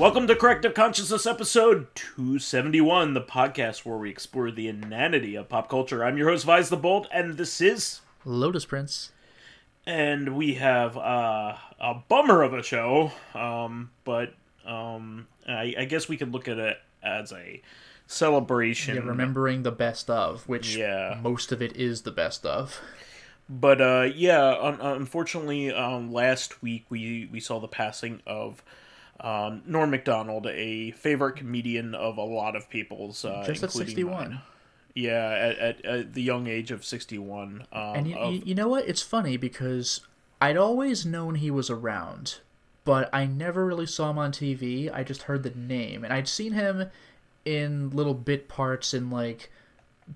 Welcome to Corrective Consciousness, episode 271, the podcast where we explore the inanity of pop culture. I'm your host, Vyse the Bolt, and this is... Lotus Prince. And we have a bummer of a show, but I guess we could look at it as a celebration. Yeah, remembering the best of, which most of it is the best of. But unfortunately, last week we saw the passing of Norm Macdonald, a favorite comedian of a lot of people's, just at 61. Mine. Yeah, at the young age of 61. And you know what? It's funny because I'd always known he was around, but I never really saw him on TV. I just heard the name, and I'd seen him in little bit parts in like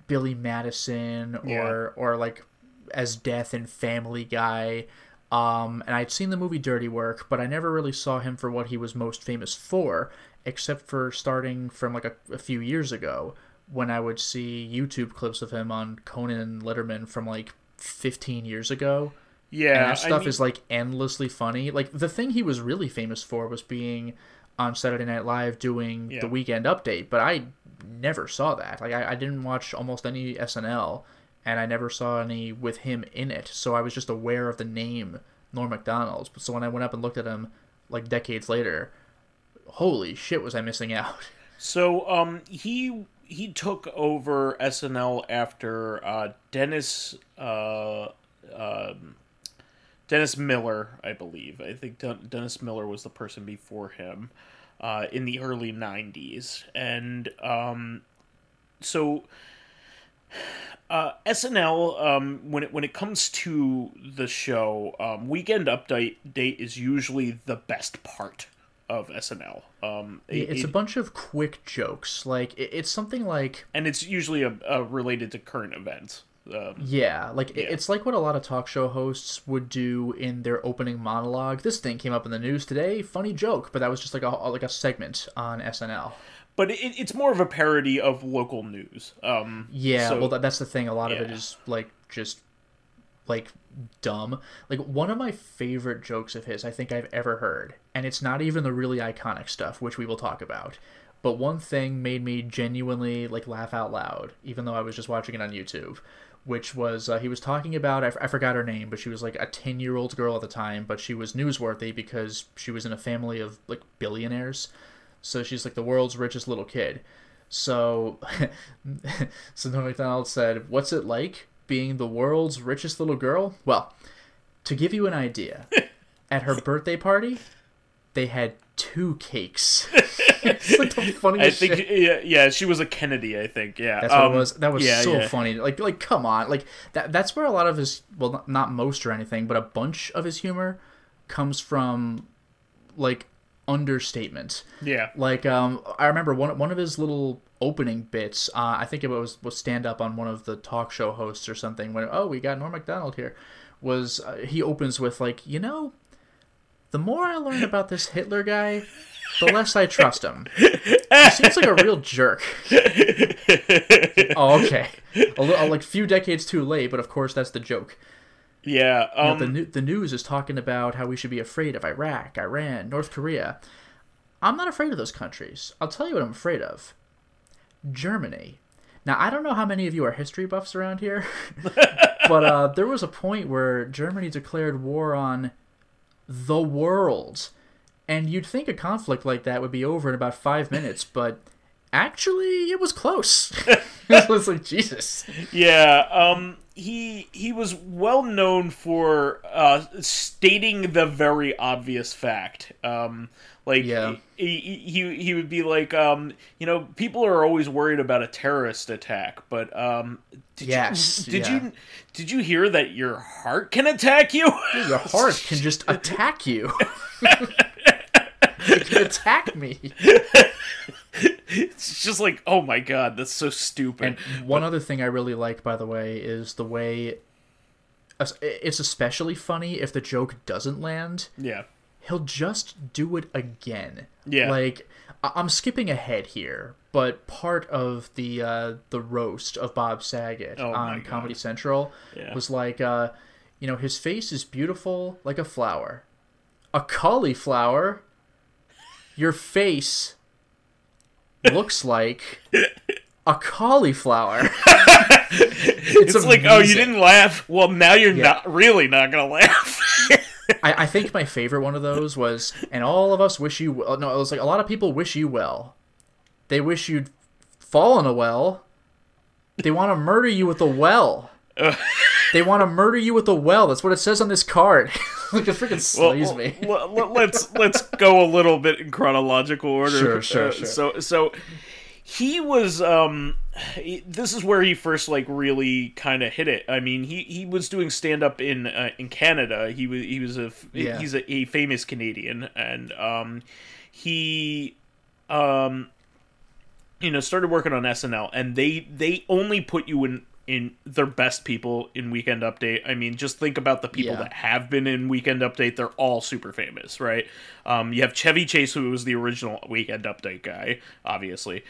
Billy Madison or like as Death in Family Guy, and I'd seen the movie Dirty Work, but I never really saw him for what he was most famous for, except for starting from like a few years ago when I would see YouTube clips of him on Conan and Letterman from like 15 years ago. Yeah, and that stuff is like endlessly funny. Like the thing he was really famous for was being on Saturday Night Live doing the Weekend Update, but I never saw that. Like I didn't watch almost any SNL. And I never saw any with him in it, so I was just aware of the name Norm Macdonald. So when I went up and looked at him, like decades later, holy shit, was I missing out! So he took over SNL after Dennis Miller, I believe. I think Dennis Miller was the person before him in the early '90s, and so. SNL, when it comes to the show, Weekend Update is usually the best part of SNL. It's a bunch of quick jokes. Like it's something like, and it's usually a related to current events. It's like what a lot of talk show hosts would do in their opening monologue. This thing came up in the news today. Funny joke, but that was just like a segment on SNL. But it's more of a parody of local news. That's the thing. A lot of it is, like, just, like, dumb. Like, one of my favorite jokes of his I think I've ever heard, and it's not even the really iconic stuff, which we will talk about, but one thing made me genuinely, like, laugh out loud, even though I was just watching it on YouTube, which was, he was talking about, I forgot her name, but she was, like, a 10-year-old girl at the time, but she was newsworthy because she was in a family of, like, billionaires. So she's like the world's richest little kid. So Norm Macdonald said, "What's it like being the world's richest little girl? Well, to give you an idea, at her birthday party, they had 2 cakes." It's like the funniest shit. I think, she was a Kennedy, I think. Yeah, that's what it was. That was so funny. Like, come on. Like that's where a lot of his, well, not most or anything, but a bunch of his humor comes from, like, understatement. Yeah, like I remember one of his little opening bits, I think it was stand up on one of the talk show hosts or something, when we got Norm Macdonald here, was he opens with, like, you know, the more I learn about this Hitler guy, the less I trust him. He seems like a real jerk. Oh, okay, like few decades too late, but of course that's the joke. Yeah, you know, the news is talking about how we should be afraid of Iraq, Iran, North Korea. I'm not afraid of those countries. I'll tell you what I'm afraid of. Germany. Now, I don't know how many of you are history buffs around here, but there was a point where Germany declared war on the world. And you'd think a conflict like that would be over in about 5 minutes, but actually, it was close. It was like, Jesus. Yeah, He was well known for stating the very obvious fact. He would be like, you know, people are always worried about a terrorist attack, but did you hear that your heart can attack you? Your heart can just attack you. It can attack me. It's just like, oh my god, that's so stupid. And one other thing I really like, by the way, is the way it's especially funny if the joke doesn't land. Yeah, he'll just do it again. Yeah, like I'm skipping ahead here, but part of the roast of Bob Saget on Comedy Central was like, you know, his face is beautiful like a flower, a cauliflower. your face looks like a cauliflower. It's like, oh, you didn't laugh? Well, now you're not going to laugh. I think my favorite one of those was, and all of us wish you well. No, it was like, a lot of people wish you well. They wish you'd fall in a well. They want to murder you with a well. They want to murder you with a well. That's what it says on this card. Like, it freaking slays me. Let's go a little bit in chronological order. Sure. So he was this is where he first like really kind of hit it. I mean, he was doing stand up in Canada. He's a famous Canadian, and he started working on SNL, and they only put you in their best people in Weekend Update. I mean, just think about the people that have been in Weekend Update. They're all super famous, right? You have Chevy Chase, who was the original Weekend Update guy, obviously.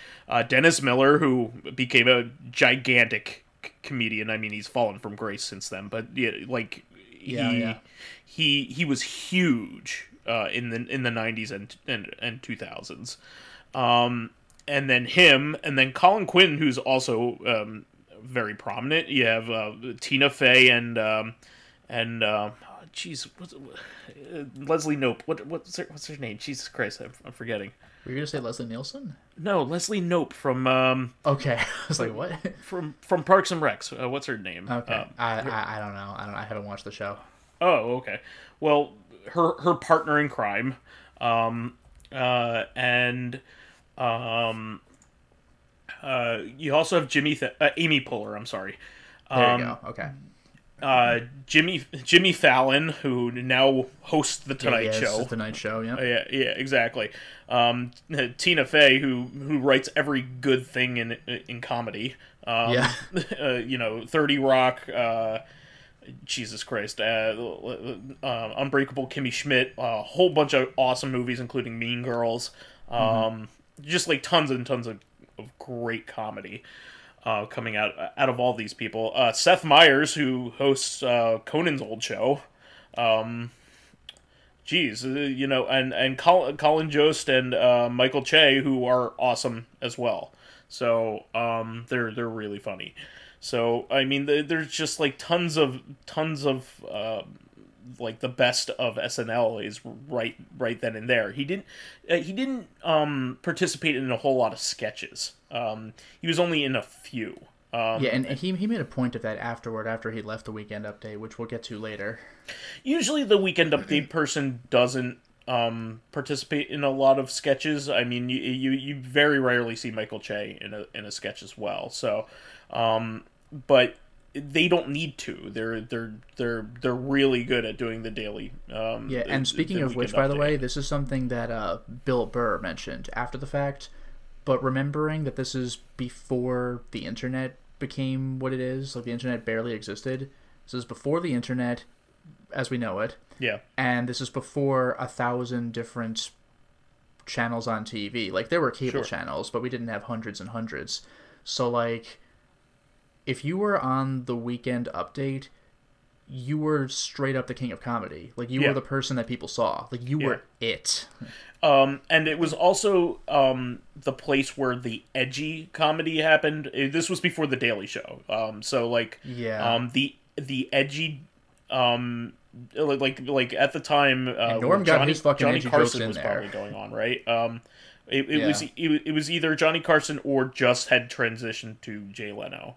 Dennis Miller, who became a gigantic comedian. I mean, he's fallen from grace since then, but yeah, like he was huge in the 90s and 2000s. And then him, and then Colin Quinn, who's also very prominent. You have Tina Fey and Leslie Knope. What's her name? Jesus Christ, I'm forgetting. Were you gonna say Leslie Nielsen? No, Leslie Knope from okay, I was like, what? From Parks and Rec. What's her name? Okay, I don't know. I haven't watched the show. Oh, okay. Well, her partner in crime, and you also have Amy Poehler. I'm sorry. There you go. Okay. Jimmy Fallon, who now hosts the Tonight Show. The Tonight Show. Yeah. Yeah. Exactly. Tina Fey, who writes every good thing in comedy. 30 Rock. Jesus Christ. Unbreakable Kimmy Schmidt. A whole bunch of awesome movies, including Mean Girls. Just like tons and tons of great comedy coming out of all these people. Seth Meyers, who hosts Conan's old show, and Colin Jost and Michael Che, who are awesome as well. So they're really funny. So I mean, there's just like tons of like the best of SNL is right then and there. He didn't participate in a whole lot of sketches. He was only in a few. And he made a point of that afterward, after he left the Weekend Update, which we'll get to later. Usually the Weekend Update person doesn't participate in a lot of sketches. I mean, you very rarely see Michael Che in a sketch as well. So, but they don't need to. They're really good at doing the daily. And speaking of which, by the way, this is something that Bill Burr mentioned after the fact, but remembering that this is before the internet became what it is, like the internet barely existed. This is before the internet as we know it. Yeah. And this is before 1,000 different channels on TV. Like, there were cable channels, but we didn't have hundreds and hundreds. So like, if you were on the Weekend Update, you were straight up the king of comedy. Like, you were the person that people saw. Like, you were it. And it was also the place where the edgy comedy happened. This was before the Daily Show. So like, the edgy, like at the time, Norm got his fucking Johnny Carson was probably going on, right? It was either Johnny Carson or just had transitioned to Jay Leno.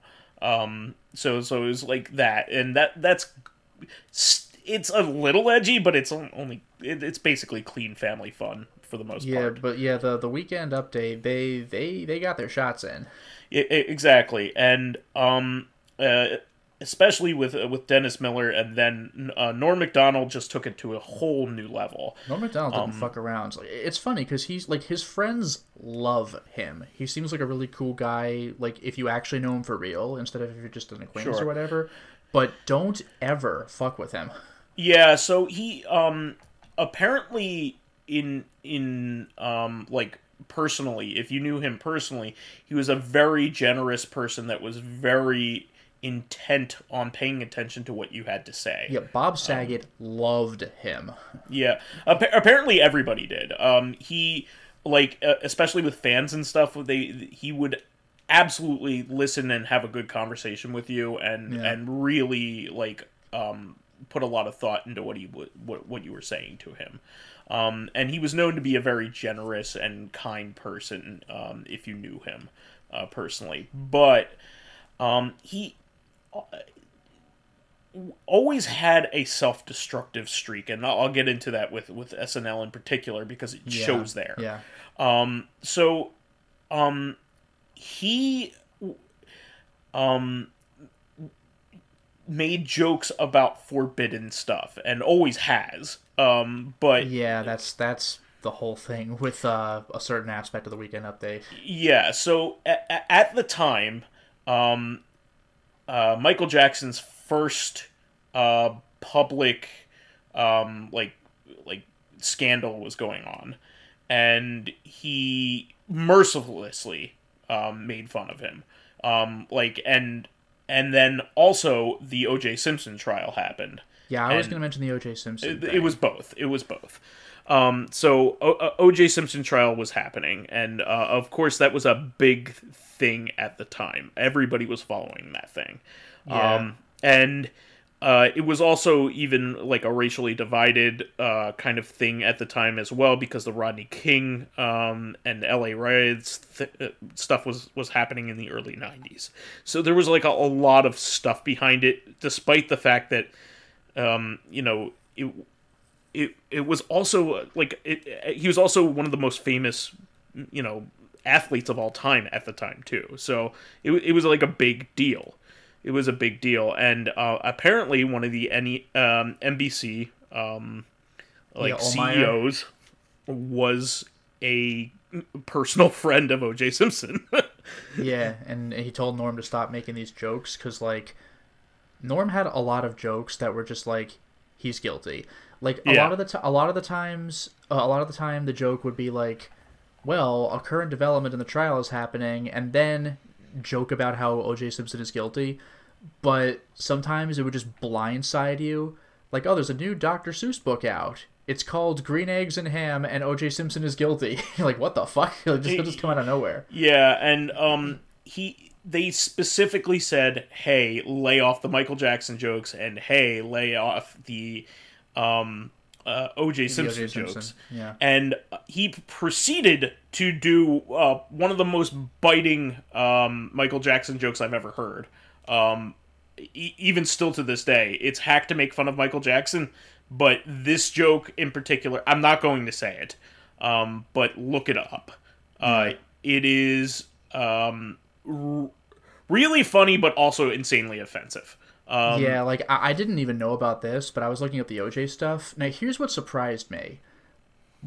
So it was like that, and it's a little edgy, but it's only it's basically clean family fun for the most part. Yeah, but the Weekend Update, they got their shots in. Exactly, and especially with Dennis Miller, and then Norm Macdonald just took it to a whole new level. Norm Macdonald didn't fuck around. It's funny because he's like, his friends love him. He seems like a really cool guy, like if you actually know him for real, instead of if you're just an acquaintance or whatever. But don't ever fuck with him. Yeah, so he apparently in like, personally, if you knew him personally, he was a very generous person that was very intent on paying attention to what you had to say. Yeah, Bob Saget loved him. Yeah, apparently everybody did. He, like, especially with fans and stuff, he would absolutely listen and have a good conversation with you, and and really, like, put a lot of thought into what what you were saying to him. And he was known to be a very generous and kind person, if you knew him personally. But he always had a self-destructive streak, and I'll get into that with SNL in particular, because it shows there. Yeah. He made jokes about forbidden stuff, and always has. But yeah, that's the whole thing with a certain aspect of the Weekend Update. Yeah, so at the time, Michael Jackson's first public like scandal was going on, and he mercilessly made fun of him. And then also the O.J. Simpson trial happened. Yeah, I was going to mention the O.J. Simpson thing. It was both. It was both. So O.J. Simpson trial was happening, and of course that was a big thing at the time. Everybody was following that thing. Yeah. It was also even like a racially divided kind of thing at the time as well, because the Rodney King and LA riots stuff was happening in the early 90s. So there was like a lot of stuff behind it, despite the fact that you know, it was also like he was also one of the most famous, you know, athletes of all time at the time too. So it was like a big deal. It was a big deal, and apparently one of the NBC CEOs was a personal friend of O.J. Simpson. Yeah, and he told Norm to stop making these jokes, because, like, Norm had a lot of jokes that were just like, he's guilty. Like a lot of the time, the joke would be like, well, a current development in the trial is happening, and then joke about how O.J. Simpson is guilty. But sometimes it would just blindside you, like, oh, there's a new Dr. Seuss book out, it's called Green Eggs and Ham, and O.J. Simpson is guilty. Like, what the fuck? Like, just come out of nowhere. Yeah, and they specifically said, hey, lay off the Michael Jackson jokes, and hey, lay off the O.J. Simpson jokes. Yeah. And he proceeded to do one of the most biting Michael Jackson jokes I've ever heard. Even still to this day, it's hack to make fun of Michael Jackson, but this joke in particular, I'm not going to say it, but look it up. It is really funny, but also insanely offensive. Yeah, like, I didn't even know about this, but I was looking at the OJ stuff. Now, here's what surprised me.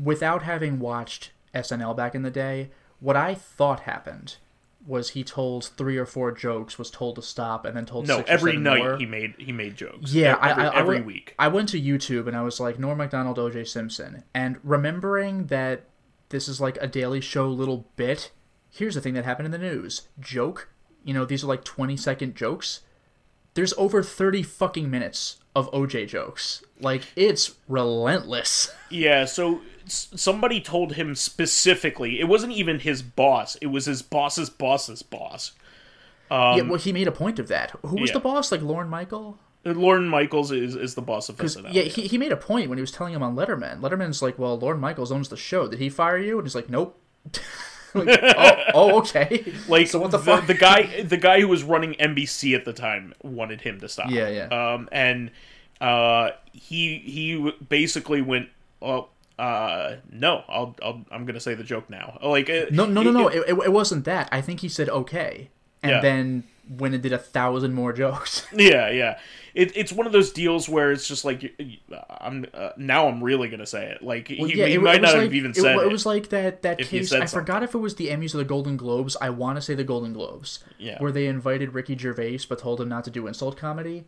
Without having watched SNL back in the day, what I thought happened was he told 3 or 4 jokes, was told to stop, and then told 6 or 7 more. He made jokes. Yeah, every week. I went to YouTube, and I was like, Norm Macdonald, O.J. Simpson. And remembering that this is like a Daily Show little bit, here's the thing that happened in the news. Joke, you know, these are like 20-second jokes. There's over 30 fucking minutes of OJ jokes. Like, it's relentless. Yeah, so somebody told him specifically. It wasn't even his boss. It was his boss's boss's boss. Yeah, well, he made a point of that. Who was the boss? Like, Lorne Michaels? Lorne Michaels is the boss of SNL. Yeah, he made a point when he was telling him on Letterman. Letterman's like, well, Lorne Michaels owns the show. Did he fire you? And he's like, nope. Like, oh, okay. Like, so what the fuck? The guy who was running NBC at the time wanted him to stop. Yeah, yeah. He basically went, well, no, I'm gonna say the joke now. Like, no. It wasn't that. I think he said okay, and then went and did 1,000 more jokes. Yeah, yeah. It's one of those deals where it's just like, now I'm really gonna say it. Like, well, he might not have even said it. It was like that case. I forgot if it was the Emmys or the Golden Globes. I want to say the Golden Globes. Yeah. Where they invited Ricky Gervais but told him not to do insult comedy,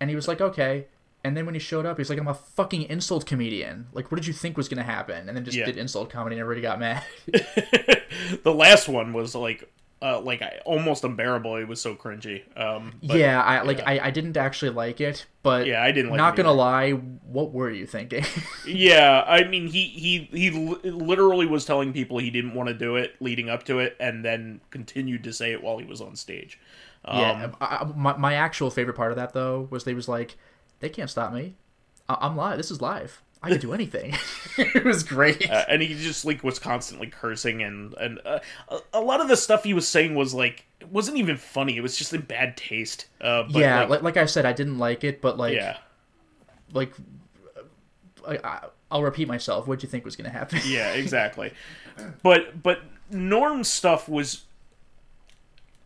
and he was like, okay. And then when he showed up, he's like, I'm a fucking insult comedian. Like, what did you think was going to happen? And then just did insult comedy and everybody got mad. The last one was like, like almost unbearable. It was so cringy. I didn't actually like it, but yeah, I didn't like not it gonna lie, what were you thinking? Yeah, I mean, he literally was telling people he didn't want to do it leading up to it, and then continued to say it while he was on stage. Yeah, my actual favorite part of that though was they was like, they can't stop me. I'm live. This is live. I could do anything. It was great. And he just like was constantly cursing, and a lot of the stuff he was saying was like, it wasn't even funny. It was just in bad taste. But, yeah, like I said, I didn't like it, but like, yeah. Like I'll repeat myself. What do you think was going to happen? Yeah, exactly. But Norm's stuff was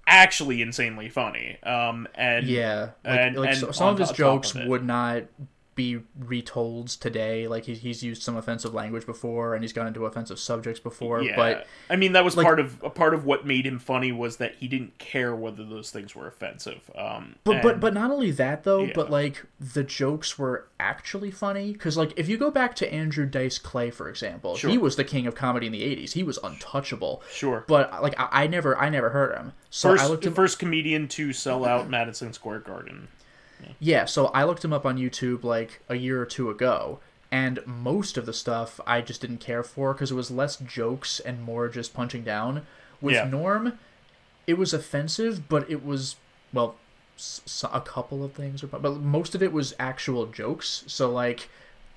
actually insanely funny. And yeah, and some of his jokes would not be retold today. Like he's used some offensive language before, and he's gone into offensive subjects before. Yeah. But I mean, that was like, part of what made him funny was that he didn't care whether those things were offensive. But not only that though, yeah. But like the jokes were actually funny, because like if you go back to Andrew Dice Clay, for example, sure. He was the king of comedy in the 80s. He was untouchable. Sure. But like I never heard him. So first, I looked him... first comedian to sell out Madison Square Garden. Yeah, so I looked him up on YouTube like a year or two ago, and most of the stuff I just didn't care for because it was less jokes and more just punching down. With yeah. Norm, it was offensive, but it was, well, a couple of things, but most of it was actual jokes. So like,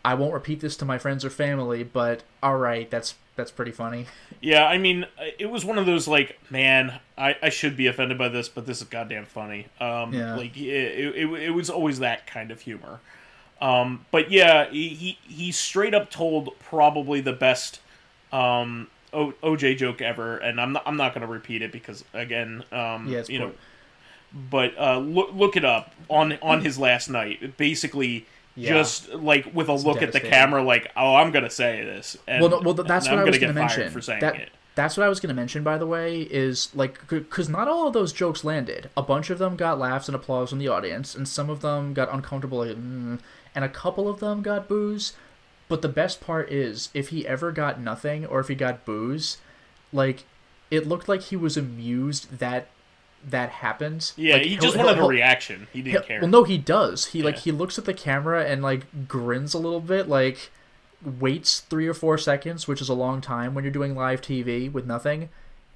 I won't repeat this to my friends or family, but all right, that's pretty funny. Yeah, I mean, it was one of those like, man, I should be offended by this, but this is goddamn funny. Yeah. Like it was always that kind of humor. But yeah, he straight up told probably the best OJ joke ever, and I'm not going to repeat it because again, yeah, it's you know, but look it up on his last night. Basically. Yeah. Just like with a it's look at the camera, like, oh, I'm gonna say this. And, well, that's what I was gonna mention. For saying it. That's what I was gonna mention. By the way, is like, because not all of those jokes landed. A bunch of them got laughs and applause from the audience, and some of them got uncomfortable, like, and a couple of them got boos. But the best part is, if he ever got nothing or if he got boos, like, it looked like he was amused that happens. Yeah, like, he just wanted a reaction. He didn't care. Well, no, he does. He yeah. like he looks at the camera and like grins a little bit, like waits 3 or 4 seconds, which is a long time when you're doing live TV with nothing,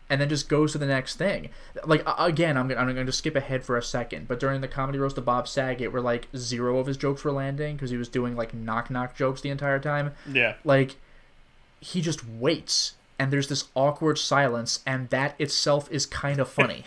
and then just goes to the next thing. Like again, I'm gonna just skip ahead for a second, but during the comedy roast of Bob Saget, where like 0 of his jokes were landing because he was doing like knock-knock jokes the entire time. Yeah, like he just waits. And there's this awkward silence, and that itself is kind of funny.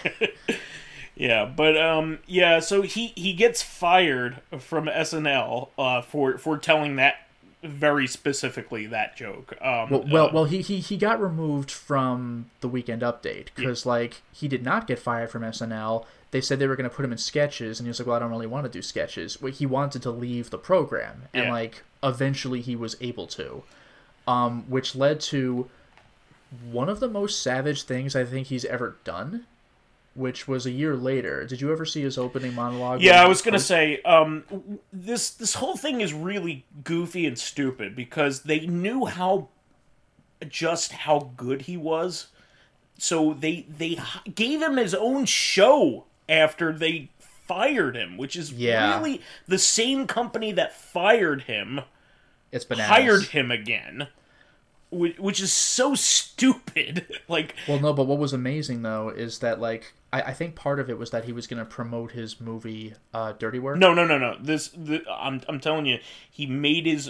Yeah, but yeah. So he gets fired from SNL for telling that very specifically that joke. Well, he got removed from the Weekend Update because yeah. like he did not get fired from SNL. They said they were going to put him in sketches, and he was like, "Well, I don't really want to do sketches." Well, he wanted to leave the program, and yeah. like eventually he was able to, which led to. One of the most savage things I think he's ever done, which was a year later. Did you ever see his opening monologue? Yeah, I was going to say, this whole thing is really goofy and stupid because they knew just how good he was. So they gave him his own show after they fired him, which is yeah. really the same company that fired him. It's bananas. Hired him again. Which is so stupid. Like, well, no, but what was amazing though is that like I think part of it was that he was going to promote his movie Dirty Work. No. I'm telling you, he made a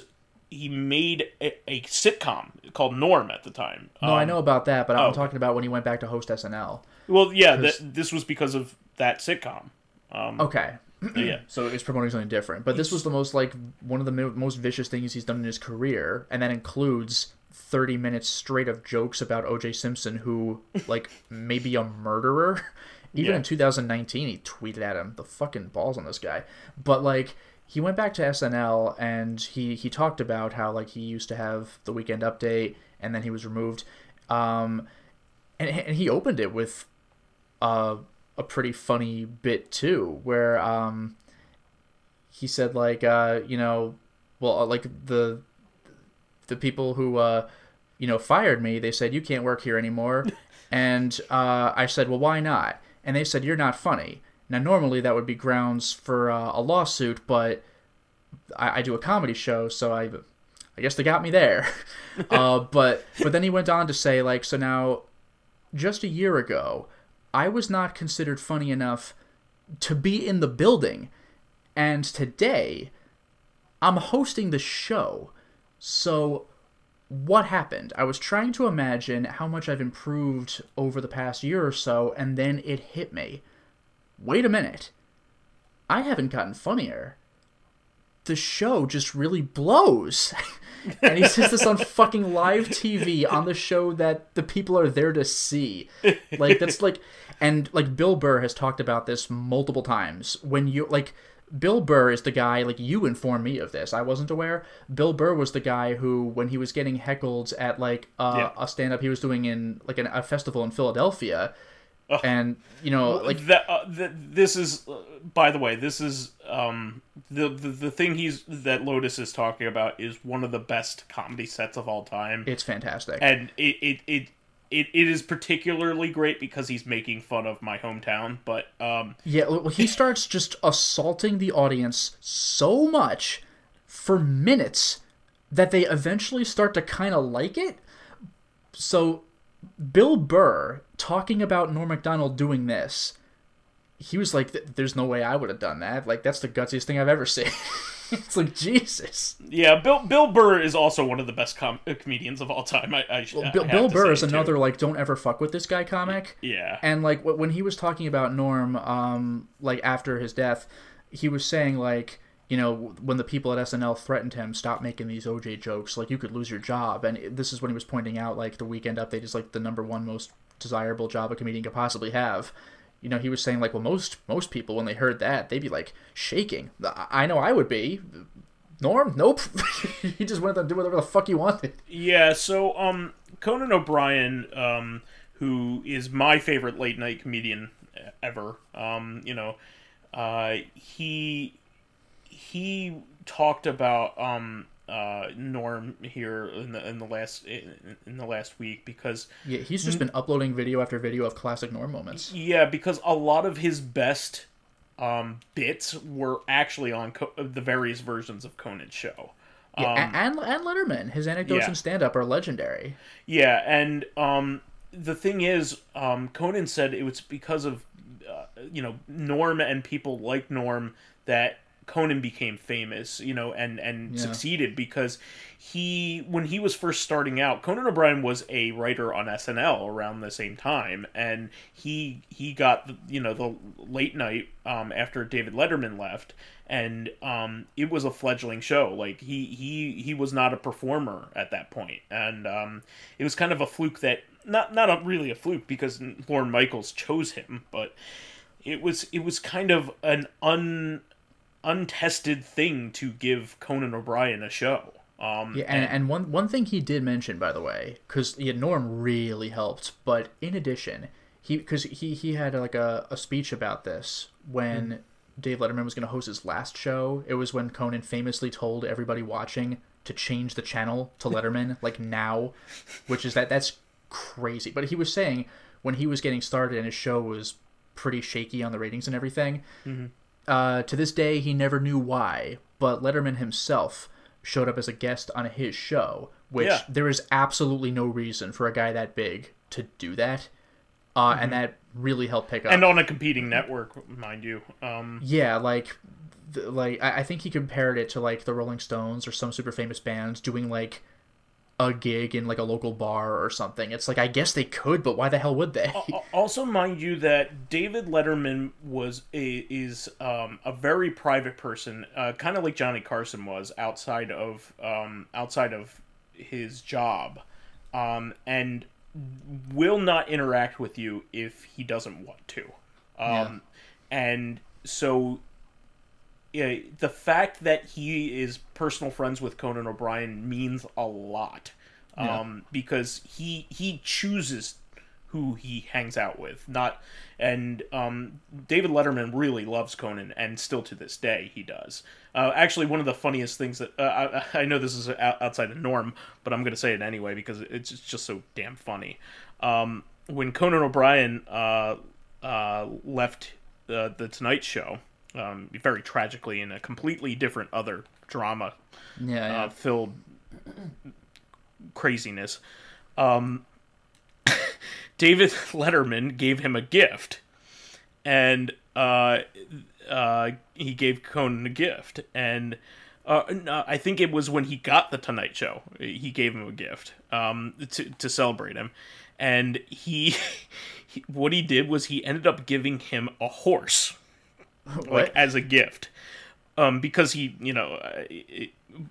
sitcom called Norm at the time. No, I know about that, but I'm talking about when he went back to host SNL. Well, yeah, this was because of that sitcom. Okay. Yeah. So it's promoting something different, but this was the most like one of the most vicious things he's done in his career, and that includes 30 minutes straight of jokes about O.J. Simpson, who like maybe a murderer. Even yeah. in 2019, he tweeted at him. The fucking balls on this guy. But like he went back to SNL and he talked about how like he used to have the Weekend Update and then he was removed. And he opened it with a pretty funny bit too, where he said like you know, well, like the people who you know, fired me, they said, you can't work here anymore. And I said, well, why not? And they said, you're not funny. Now, normally that would be grounds for a lawsuit, but I do a comedy show, so I guess they got me there. But then he went on to say, like, so now, just a year ago, I was not considered funny enough to be in the building. And today, I'm hosting the show. So what happened? I was trying to imagine how much I've improved over the past year or so, and then it hit me. Wait a minute. I haven't gotten funnier. The show just really blows. And he says this on fucking live TV on the show that the people are there to see. Like, that's like... And, like, Bill Burr has talked about this multiple times. When you, like... Bill Burr is the guy, like, you informed me of this. I wasn't aware. Bill Burr was the guy who, when he was getting heckled at, like, a stand-up he was doing in, like, a festival in Philadelphia... And, you know, like... this is, by the way, this is, the thing that Lotus is talking about is one of the best comedy sets of all time. It's fantastic. And it is particularly great because he's making fun of my hometown, but, yeah, well, he starts just assaulting the audience so much for minutes that they eventually start to kind of like it. So... Bill Burr talking about Norm Macdonald doing this, he was like, there's no way I would have done that. Like, that's the gutsiest thing I've ever seen. It's like, Jesus. Yeah, Bill Burr is also one of the best comedians of all time. Bill Burr is another, like, don't ever fuck with this guy comic. Yeah. And, like, when he was talking about Norm, like, after his death, he was saying, like, you know, when the people at SNL threatened him, stop making these OJ jokes, like, you could lose your job. And this is when he was pointing out, like, the Weekend Update is, like, the #1 most desirable job a comedian could possibly have. You know, he was saying, like, well, most people, when they heard that, they'd be, like, shaking. I know I would be. Norm? Nope. He just went and did whatever the fuck he wanted. Yeah, so, Conan O'Brien, who is my favorite late-night comedian ever, you know, he talked about Norm here in the last week because yeah, he's just been uploading video after video of classic Norm moments. Yeah, because a lot of his best bits were actually on the various versions of Conan's show. Yeah, and Letterman, his anecdotes and stand-up are legendary. Yeah, and the thing is, Conan said it was because of you know, Norm and people like Norm that Conan became famous, you know, and succeeded because when he was first starting out, Conan O'Brien was a writer on SNL around the same time, and he got, you know, the late night after David Letterman left, and it was a fledgling show. Like, he was not a performer at that point, and it was kind of a fluke that not really a fluke because Lorne Michaels chose him, but it was kind of an untested thing to give Conan O'Brien a show. And one thing he did mention, by the way, because Norm really helped, but in addition, because he had like a speech about this when Dave Letterman was going to host his last show. It was when Conan famously told everybody watching to change the channel to Letterman, like now, which is that's crazy. But he was saying when he was getting started and his show was pretty shaky on the ratings and everything, to this day, he never knew why, but Letterman himself showed up as a guest on his show, which there is absolutely no reason for a guy that big to do that, and that really helped pick up. And on a competing network, mind you. Yeah, like I think he compared it to, like, the Rolling Stones or some super famous bands doing, like, a gig in, like, a local bar or something. It's like, I guess they could, but why the hell would they? Also, mind you that David Letterman is a very private person, kind of like Johnny Carson was outside of his job, and will not interact with you if he doesn't want to. And so yeah, the fact that he is personal friends with Conan O'Brien means a lot, because he chooses who he hangs out with. David Letterman really loves Conan, and still to this day he does. Actually, one of the funniest things that I know this is outside of Norm, but I'm going to say it anyway because it's just so damn funny. when Conan O'Brien left the Tonight Show, very tragically in a completely different other drama, filled craziness, David Letterman gave him a gift, and he gave Conan a gift, and I think it was when he got the Tonight Show, he gave him a gift to celebrate him, and he what he did was he ended up giving him a horse, like as a gift, because he, you know,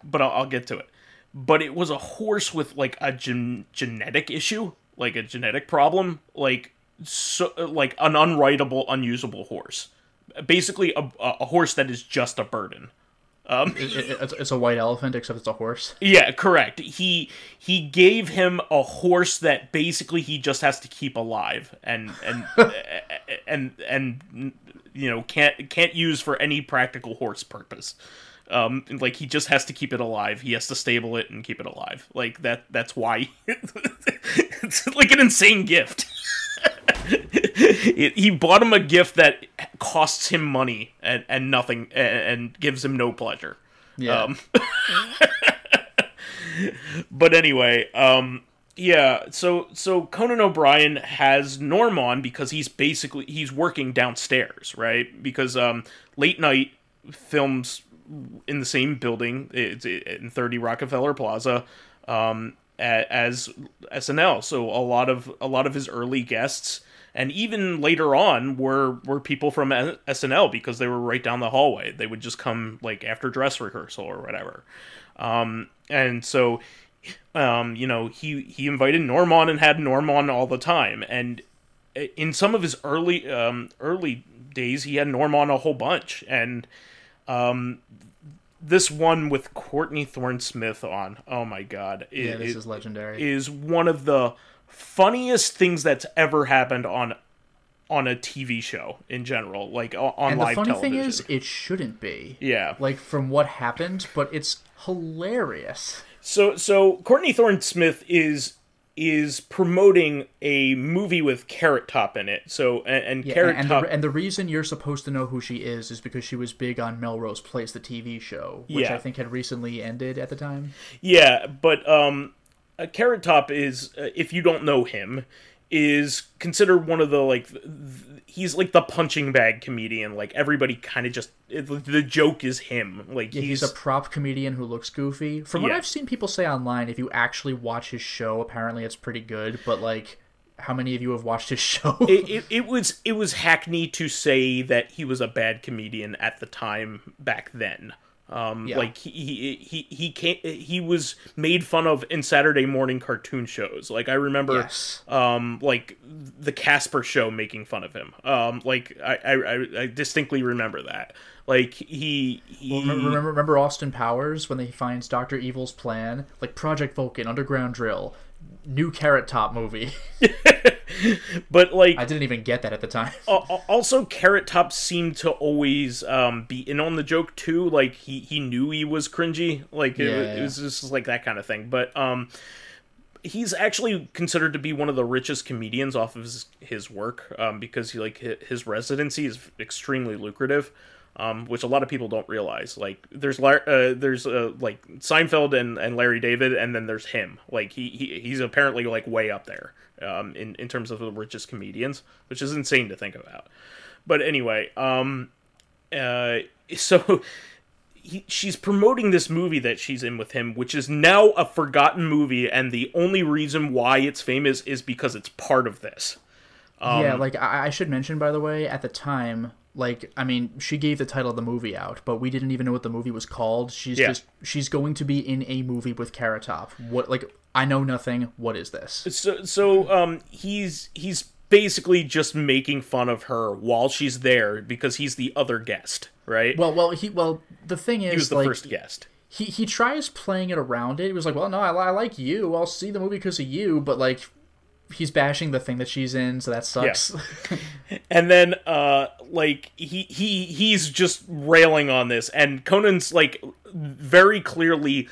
but I'll get to it. But it was a horse with like a genetic issue, like a genetic problem, like an unwritable, unusable horse, basically a horse that is just a burden. It's a white elephant, except it's a horse. Yeah, correct. He gave him a horse that basically he just has to keep alive and you know, can't use for any practical horse purpose. Like he just has to keep it alive. He has to stable it and keep it alive. Like that's why it's like an insane gift. He bought him a gift that costs him money and nothing and gives him no pleasure. Yeah. But anyway, yeah. So Conan O'Brien has Norm on because he's working downstairs, right? Because late night films in the same building, it's in 30 Rockefeller Plaza. As SNL, so a lot of his early guests and even later on were people from SNL because they were right down the hallway. They would just come like after dress rehearsal or whatever, and so you know, he invited Norm on and had Norm on all the time. And in some of his early days, he had Norm on a whole bunch, and this one with Courtney Thorne-Smith on, oh my god. This is legendary. Is one of the funniest things that's ever happened on a TV show in general, like on live television. And the funny thing is, it shouldn't be. Yeah. Like, from what happened, but it's hilarious. So Courtney Thorne-Smith is promoting a movie with Carrot Top in it. So Carrot Top, and the reason you're supposed to know who she is because she was big on Melrose Place, the TV show, which I think had recently ended at the time. Yeah, but Carrot Top is, if you don't know him, is considered one of the he's like the punching bag comedian. Like everybody kind of just the joke is him. Like he's a prop comedian who looks goofy. From what I've seen people say online, if you actually watch his show, apparently it's pretty good. But like, how many of you have watched his show? it was hackneyed to say that he was a bad comedian at the time back then. Like he was made fun of in Saturday morning cartoon shows. Like I remember, like the Casper show making fun of him. Like I distinctly remember that. Like remember Austin Powers when he finds Dr. Evil's plan, like Project Vulcan, Underground Drill, new Carrot Top movie. But like, I didn't even get that at the time. Also, Carrot Top seemed to always be in on the joke too. Like he knew he was cringy. Like it was just like that kind of thing. But he's actually considered to be one of the richest comedians off of his work, because he, like, his residency is extremely lucrative, which a lot of people don't realize. Like there's like Seinfeld and Larry David, and then there's him. Like he's apparently like way up there. In terms of the richest comedians, which is insane to think about. But anyway, so she's promoting this movie that she's in with him, which is now a forgotten movie, and the only reason why it's famous is because it's part of this. Yeah, like I should mention, by the way, at the time, like, I mean, she gave the title of the movie out, but we didn't even know what the movie was called. She's going to be in a movie with Carrot Top. What, like, I know nothing. What is this? So he's basically just making fun of her while she's there because he's the other guest, right? Well, the thing is, he was the first guest. He tries playing it around it. He was like, well, no, I like you. I'll see the movie because of you, but like, he's bashing the thing that she's in, so that sucks. Yeah. And then like he's just railing on this, and Conan's like very clearly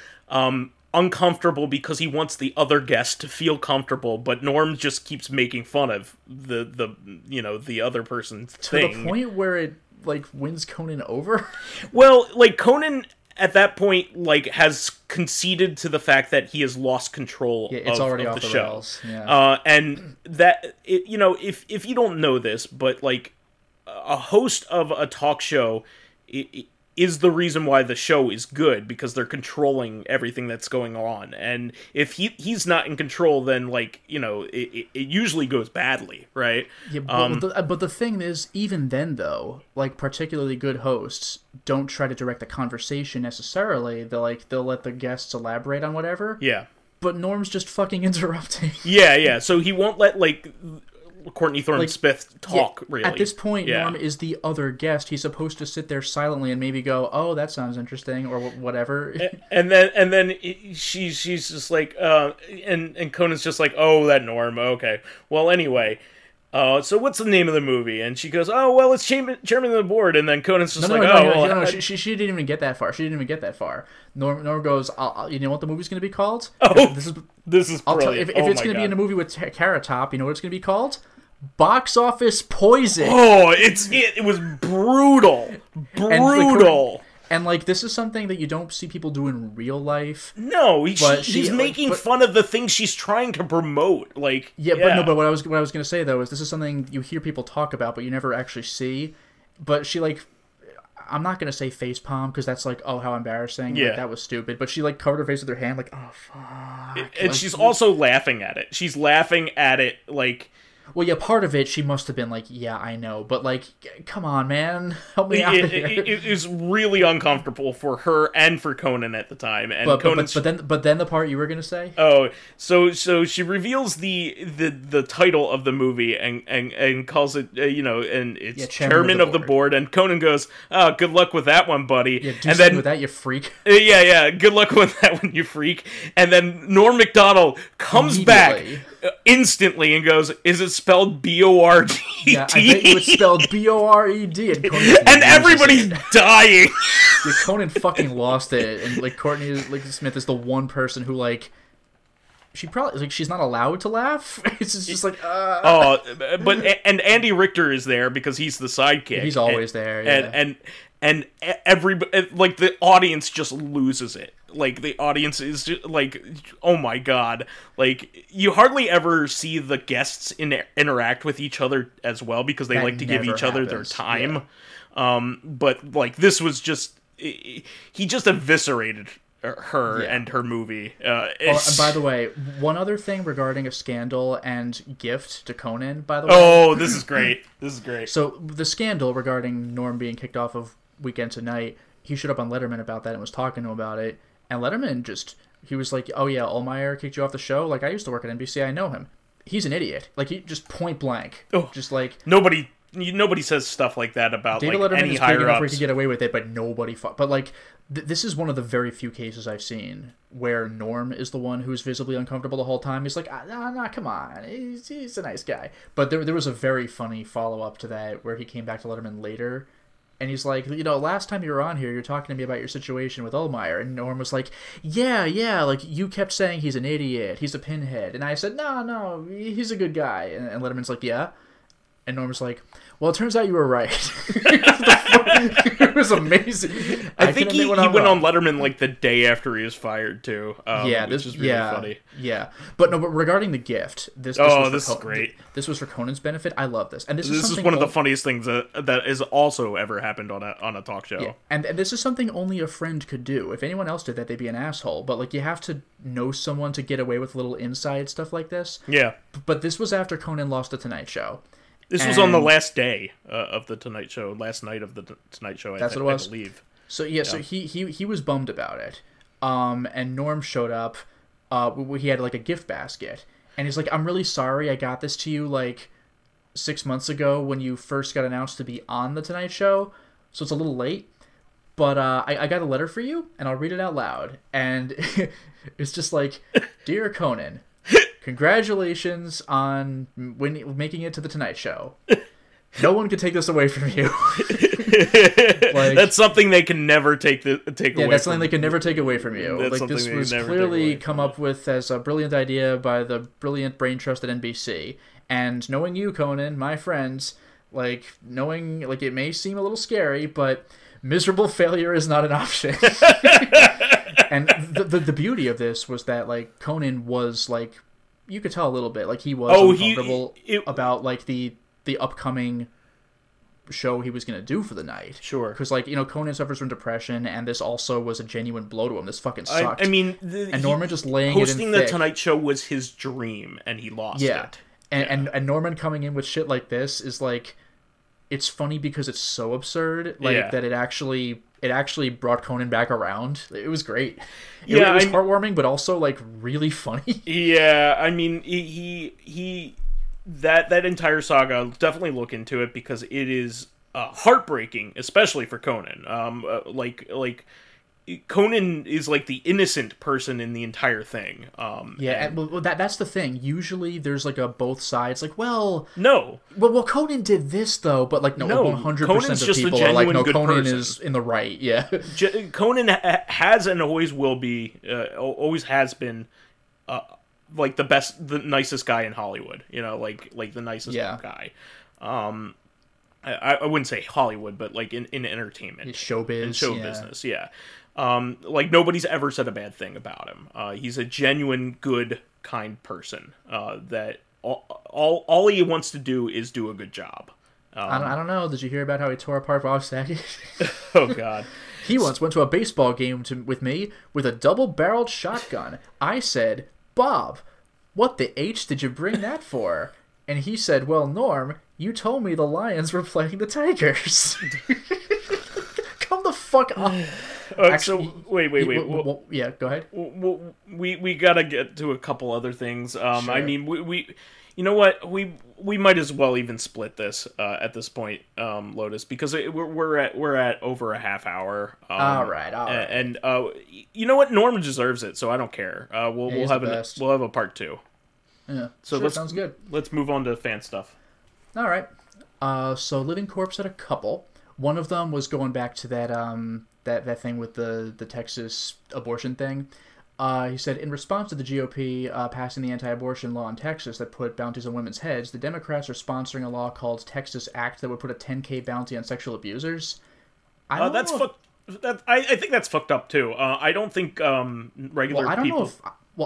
uncomfortable because he wants the other guest to feel comfortable, but Norm just keeps making fun of the you know, the other person's thing. To the point where it, like, wins Conan over? Well, like, Conan at that point, like, has conceded to the fact that he has lost control of the show. Yeah. And that, it, you know, if you don't know this, but, like, a host of a talk show is the reason why the show is good, because they're controlling everything that's going on. And if he's not in control, then, like, you know, it usually goes badly, right? Yeah, but the thing is, even then, though, like, particularly good hosts don't try to direct the conversation necessarily. They'll let the guests elaborate on whatever. Yeah. But Norm's just fucking interrupting. Yeah, yeah. So he won't let, like, Courtney Thorne-Smith talk, yeah, really. At this point, yeah. Norm is the other guest. He's supposed to sit there silently and maybe go, oh, that sounds interesting, or whatever. And then she's just like, and Conan's just like, oh, that Norm, okay. Well, anyway, so what's the name of the movie? And she goes, oh, well, it's Chairman of the Board. And then Conan's just she didn't even get that far. She didn't even get that far. Norm goes, you know what the movie's going to be called? Oh, this is brilliant. If it's going to be in a movie with Carrot Top, you know what it's going to be called? Box office poison. Oh, it was brutal. Brutal. And, like, this is something that you don't see people do in real life. No, she's making fun of the things she's trying to promote. Like, yeah, yeah. But no, but what I was going to say, though, is this is something you hear people talk about but you never actually see. But she, like, I'm not going to say facepalm because that's like, oh, how embarrassing. Yeah. Like, that was stupid. But she, like, covered her face with her hand, like, oh, fuck. And like, she's also laughing at it. She's laughing at it, like... Well, yeah, part of it, she must have been like, yeah, I know, but, like, come on, man, help me out here. It is really uncomfortable for her and for Conan at the time. And but then the part you were gonna say. Oh, so she reveals the title of the movie and calls it, you know, and it's Chairman of the Board. And Conan goes, oh, good luck with that one, buddy. Yeah, do something with that, you freak. Yeah, yeah, good luck with that one, you freak. And then Norm Macdonald comes back instantly and goes, is it spelled B-O-R-D-E-D? Yeah, I bet you it's spelled B-O-R-E-D. And everybody's dying. Yeah, Conan fucking lost it. And, like, Courtney Smith is the one person who, like, she probably, like, she's not allowed to laugh. It's just like, oh, and Andy Richter is there because he's the sidekick. He's always there. Yeah. And everybody, like, the audience just loses it. Like, the audience is just, like, oh my god. Like, you hardly ever see the guests interact with each other as well, because they like to give each other their time. Yeah. But, like, this was just, he just eviscerated her, yeah, and her movie. And by the way, one other thing regarding a scandal and gift to Conan, by the way. Oh, this is great. This is great. So, the scandal regarding Norm being kicked off of Weekend Tonight, he showed up on Letterman about that and was talking to him about it. And Letterman just, he was like, oh yeah, Ohlmeyer kicked you off the show? Like, I used to work at NBC, I know him. He's an idiot. Like, he just point blank. Oh, just like... Nobody says stuff like that about, David, like, Letterman any higher-ups. David Letterman is big enough where he can get away with it, but nobody... But, like, this is one of the very few cases I've seen where Norm is the one who's visibly uncomfortable the whole time. He's like, nah, come on. He's a nice guy. But there was a very funny follow-up to that where he came back to Letterman later... And he's like, you know, last time you were on here, you were talking to me about your situation with Ohlmeyer. And Norm was like, yeah, like, you kept saying he's an idiot, he's a pinhead. And I said, no, he's a good guy. And Letterman's like, yeah. And Norm's like, well, it turns out you were right. It was amazing. I think he went on Letterman, like, the day after he was fired, too. Yeah, this is really funny. Yeah. But no, but regarding the gift, this is great. This was for Conan's benefit. I love this. And this is one of the funniest things that is also ever happened on a talk show. Yeah. And this is something only a friend could do. If anyone else did that, they'd be an asshole. But, like, you have to know someone to get away with little inside stuff like this. Yeah. But this was after Conan lost the Tonight Show. This was on the last day of the Tonight Show, last night of the Tonight Show, that's what it was. I believe. So, yeah, so he was bummed about it. And Norm showed up. He had, like, a gift basket. And he's like, I'm really sorry I got this to you, like, 6 months ago when you first got announced to be on the Tonight Show. So it's a little late. But I got a letter for you, and I'll read it out loud. And it's just like, Dear Conan... Congratulations on making it to the Tonight Show. No one could take this away from you. Like, that's something they can never take away. Yeah, that's something they can never take away from you. That's like, this was clearly come up with as a brilliant idea by the brilliant brain trust at NBC. And knowing you, Conan, my friends, like, knowing, like, it may seem a little scary, but miserable failure is not an option. And the beauty of this was that, like, Conan was, like, you could tell a little bit, like, he was uncomfortable about, like, the upcoming show he was going to do for the night. Sure. Because, like, you know, Conan suffers from depression, and this also was a genuine blow to him. This fucking sucked. I mean, and Norman just laying it in thick. Hosting the Tonight Show was his dream, and he lost it. And Norman coming in with shit like this is, like, it's funny because it's so absurd, like, that it actually brought Conan back around. It was great. It was heartwarming, but also, like, really funny. Yeah, I mean, that entire saga, definitely look into it, because it is heartbreaking, especially for Conan. Like Conan is, like, the innocent person in the entire thing. Well, that's the thing. Usually there's, like, a both sides. Like, well... No. Well, Conan did this, though, but, like, no, 100% Conan's of people are like, no, Conan is in the right, Conan has and always will be, always has been, like, the nicest guy in Hollywood. You know, like the nicest guy. I wouldn't say Hollywood, but, like, in entertainment. In show business, like, nobody's ever said a bad thing about him. He's a genuine, good, kind person that all he wants to do is do a good job. I don't know. Did you hear about how he tore apart Bob Saget? Oh, God. He once went to a baseball game with me with a double-barreled shotgun. I said, "Bob, what the H did you bring that for?" And he said, "Well, Norm, you told me the Lions were playing the Tigers." Come the fuck up. Actually, so, wait. Yeah, go ahead. We gotta get to a couple other things. Sure. I mean, we you know what? We might as well even split this at this point, Lotus, because we're at over a half hour. All right. And you know what? Norm deserves it, so I don't care. We'll have a part two. Yeah. So sure, sounds good. Let's move on to fan stuff. All right. So Living Corpse had a couple. One of them was going back to that that thing with the Texas abortion thing. He said, in response to the GOP passing the anti-abortion law in Texas that put bounties on women's heads, the Democrats are sponsoring a law called Texas Act that would put a $10K bounty on sexual abusers. I think that's fucked up too. I don't think regular people.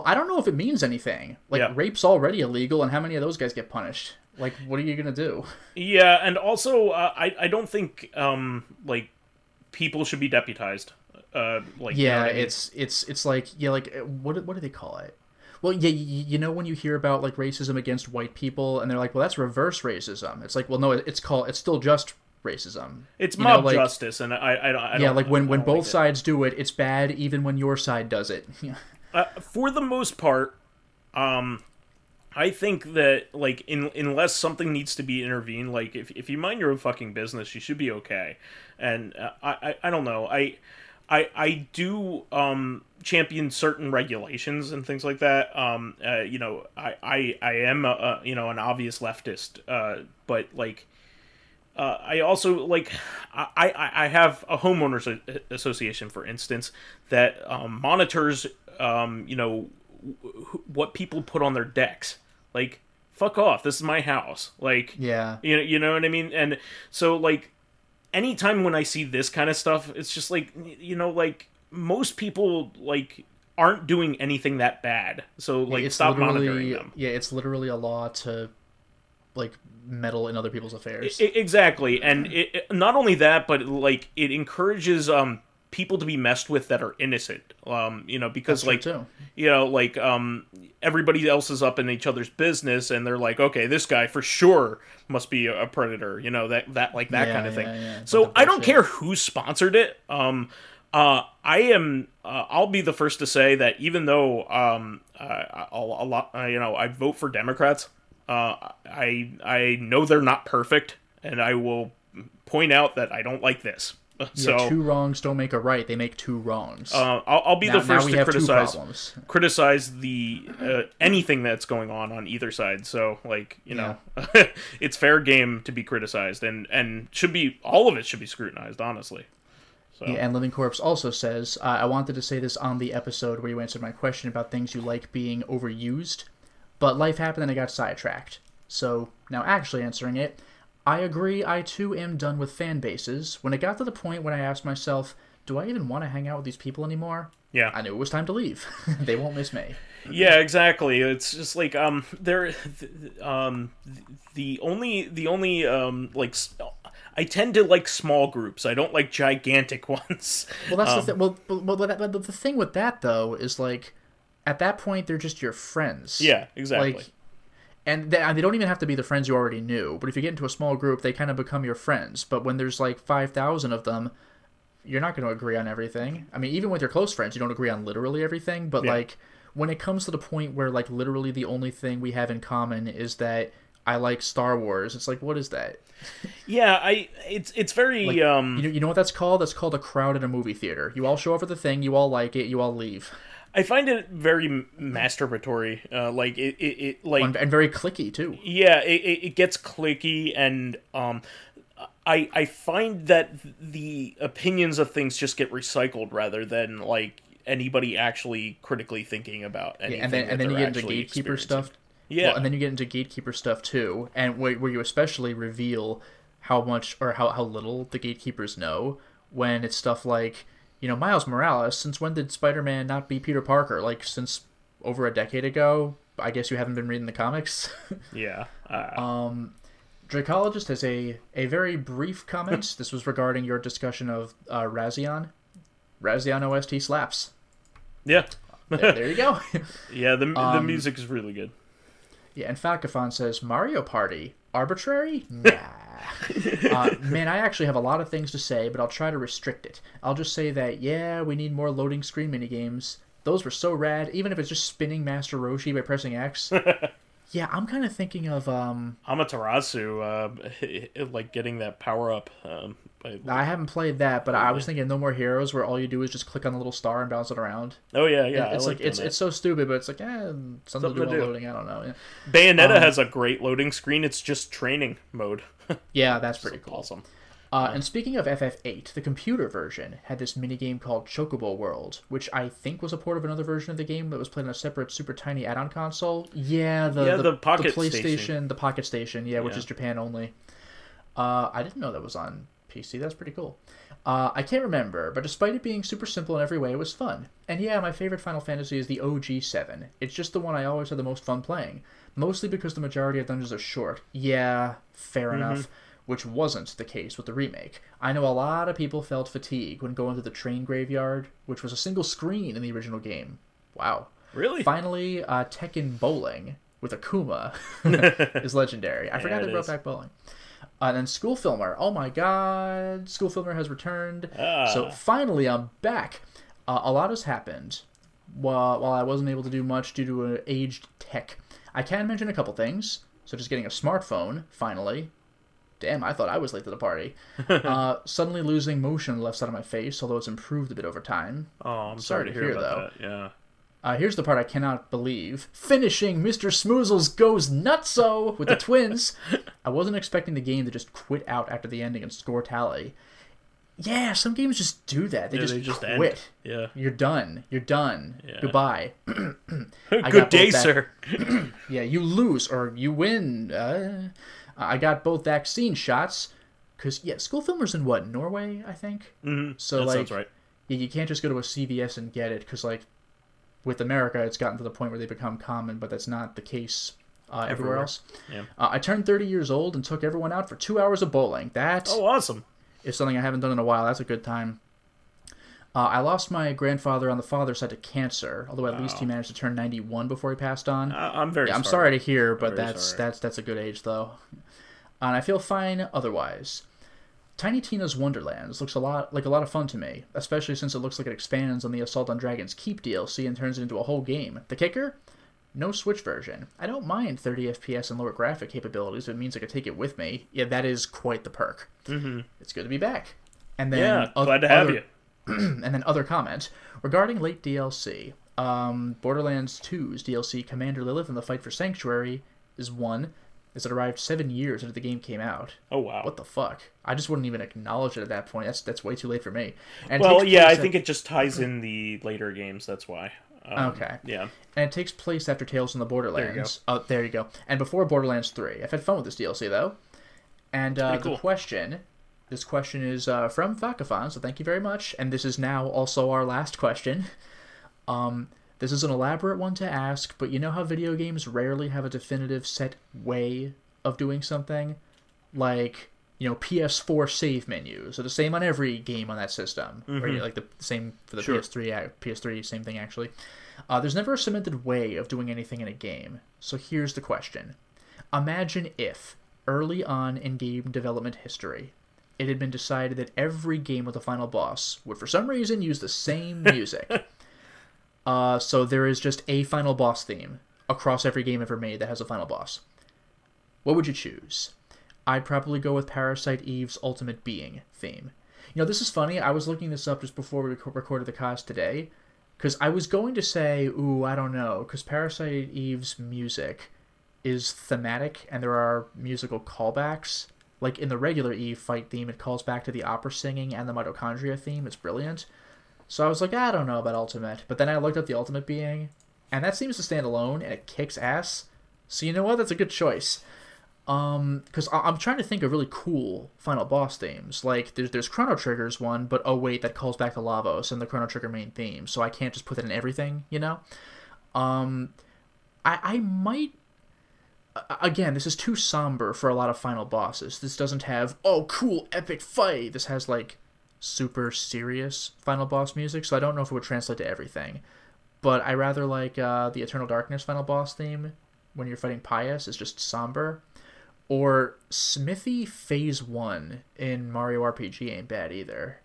I don't know if it means anything. Like, rape's already illegal, and how many of those guys get punished? Like, what are you gonna do? Yeah, and also, I don't think like, people should be deputized. You know what I mean? it's like, like, what do they call it? Well, you know, when you hear about, like, racism against white people, and they're like, well, that's reverse racism. It's like, well, no, it's still just racism. It's mob justice, and I don't. Yeah, like, when both sides do it, it's bad, even when your side does it. For the most part, I think that, like, unless something needs to be intervened, like, if you mind your own fucking business, you should be okay. And I don't know. I do champion certain regulations and things like that. You know, I am you know, an obvious leftist, but, like, I also, like, I have a homeowners association, for instance, that monitors you know, what people put on their decks. Like, fuck off, this is my house. Like, you know what I mean? And so, like, anytime when I see this kind of stuff, it's just like, you know, like, most people, like, aren't doing anything that bad. So, like, stop monitoring them. Yeah, it's literally a law to, like, meddle in other people's affairs. Exactly. And it, not only that, but, like, it encourages people to be messed with that are innocent, you know, because, like, you know, like, everybody else is up in each other's business, and they're like, okay, this guy for sure must be a predator, you know, that kind of thing. Yeah. So I don't care who sponsored it. I'll be the first to say that even though, you know, I vote for Democrats, I know they're not perfect, and I will point out that I don't like this. So yeah, two wrongs don't make a right. They make two wrongs. I'll be the first to criticize the anything that's going on either side. So, like, you know, it's fair game to be criticized, and should be, all of it should be scrutinized, honestly. So. Yeah, and Living Corpse also says, I wanted to say this on the episode where you answered my question about things you like being overused, but life happened and I got sidetracked. So now actually answering it, I agree, I too am done with fan bases. When it got to the point when I asked myself, do I even want to hang out with these people anymore? Yeah. I knew it was time to leave. They won't miss me. Yeah, exactly. It's just like, the only I tend to like small groups. I don't like gigantic ones. Well, that's the thing with that, though, is like, at that point, they're just your friends. Yeah, exactly. Like, and they don't even have to be the friends you already knew. But if you get into a small group, they kind of become your friends. But when there's like 5,000 of them, you're not going to agree on everything. I mean, even with your close friends, you don't agree on literally everything. But like, when it comes to the point where like literally the only thing we have in common is that I like Star Wars, it's like, what is that? Yeah, it's very like, you know what that's called? That's called a crowd in a movie theater. You all show up for the thing, you all like it, you all leave. I find it very masturbatory, like it like, and very cliquey too. Yeah, it gets cliquey, and I find that the opinions of things just get recycled rather than like anybody actually critically thinking about anything. Yeah, and then you get into gatekeeper stuff. Yeah, well, and then you get into gatekeeper stuff too, and where you especially reveal how much or how little the gatekeepers know when it's stuff like, you know, Miles Morales, since when did Spider-Man not be Peter Parker? Like, since over a decade ago? I guess you haven't been reading the comics? Yeah. Dracologist has a very brief comment. This was regarding your discussion of Razzian. Razzian OST slaps. Yeah. there you go. Yeah, the music is really good. Yeah, and Falcafon says, Mario Party? Arbitrary? Nah. Man, I actually have a lot of things to say, but I'll try to restrict it. I'll just say that, yeah, we need more loading screen minigames. Those were so rad, even if it's just spinning Master Roshi by pressing X. Yeah, I'm kind of thinking of... Amaterasu, like getting that power-up. I haven't played that, but I was thinking No More Heroes, where all you do is just click on the little star and bounce it around. Oh, yeah, yeah. It's like it's so stupid, but it's like, something to do while loading, I don't know. Yeah. Bayonetta has a great loading screen. It's just training mode. Yeah, that's pretty cool. Awesome. And speaking of FF8, the computer version had this minigame called Chocobo World, which I think was a port of another version of the game that was played on a separate super tiny add-on console. Yeah, the Pocket Station. The Pocket Station, yeah, which is Japan only. I didn't know that was on PC. That's pretty cool. I can't remember, but despite it being super simple in every way, it was fun. And yeah, my favorite Final Fantasy is the OG7. It's just the one I always had the most fun playing, mostly because the majority of dungeons are short. Yeah, fair enough. Which wasn't the case with the remake. I know a lot of people felt fatigue when going to the train graveyard, which was a single screen in the original game. Wow. Really? Finally, Tekken Bowling with Akuma is legendary. I forgot they brought back bowling. And then School Filmer. Oh my god, School Filmer has returned. So finally, I'm back. A lot has happened while I wasn't able to do much due to an aged tech. I can mention a couple things, such as getting a smartphone, finally. Damn, I thought I was late to the party. Suddenly losing motion on the left side of my face, although it's improved a bit over time. Oh, I'm sorry to hear about that. Yeah. Here's the part I cannot believe. Finishing Mr. Smoozles Goes Nutso with the twins. I wasn't expecting the game to just quit out after the ending and score tally. Yeah, some games just do that. They just quit. End. Yeah. You're done. You're done. Yeah. Goodbye. Good day, sir. Yeah, you lose or you win. I got both vaccine shots, because, yeah, School Filmer's in, what, Norway, I think? Mm-hmm. So, that sounds right. Yeah, you can't just go to a CVS and get it, because, like, with America, it's gotten to the point where they become common, but that's not the case everywhere else. Yeah. I turned 30 years old and took everyone out for 2 hours of bowling. That... Oh, awesome. Is something I haven't done in a while. That's a good time. I lost my grandfather on the father's side to cancer, although at least he managed to turn 91 before he passed on. I'm sorry to hear, but that's a good age, though. And I feel fine otherwise. Tiny Tina's Wonderlands looks a lot of fun to me, especially since it looks like it expands on the Assault on Dragon's Keep DLC and turns it into a whole game. The kicker? No Switch version. I don't mind 30 FPS and lower graphic capabilities, but it means I could take it with me. Yeah, that is quite the perk. It's good to be back. And then yeah, glad to have you. And then other comments regarding late DLC. Borderlands 2's DLC, Commander Lilith and the Fight for Sanctuary, is one. It arrived 7 years after the game came out. Oh, wow. What the fuck? I just wouldn't even acknowledge it at that point. That's way too late for me. And well, yeah, I think it just ties in the later games. That's why. Okay. Yeah. And it takes place after Tales from the Borderlands. There you go. There you go. And before Borderlands 3. I've had fun with this DLC, though. And cool. This question is from Fakafon, so thank you very much. And this is now also our last question. This is an elaborate one to ask, but you know how video games rarely have a definitive set way of doing something? Like, you know, PS4 save menus are the same on every game on that system. Mm-hmm. Or, you know, like the same for the PS3, same thing actually. There's never a cemented way of doing anything in a game. So here's the question. Imagine if, early on in game development history, it had been decided that every game with a final boss would for some reason use the same music. So there is just a final boss theme across every game ever made that has a final boss. What would you choose? I'd probably go with Parasite Eve's Ultimate Being theme. You know, this is funny. I was looking this up just before we recorded the cast today, because I was going to say, ooh, I don't know, because Parasite Eve's music is thematic, and there are musical callbacks. Like, in the regular Eve fight theme, it calls back to the opera singing and the mitochondria theme. It's brilliant. So I was like, I don't know about Ultimate. But then I looked up the Ultimate Being, and that seems to stand alone, and it kicks ass. So you know what? That's a good choice. Because I'm trying to think of really cool final boss themes. Like, there's Chrono Trigger's one, but oh wait, that calls back to Lavos and the Chrono Trigger main theme. So I can't just put that in everything, you know? I might... Again, this is too somber for a lot of final bosses. This doesn't have, oh, cool, epic fight. This has, like... super serious final boss music, so I don't know if it would translate to everything. But I rather like the Eternal Darkness final boss theme when you're fighting Pius is just somber. Or Smithy Phase 1 in Mario RPG ain't bad either.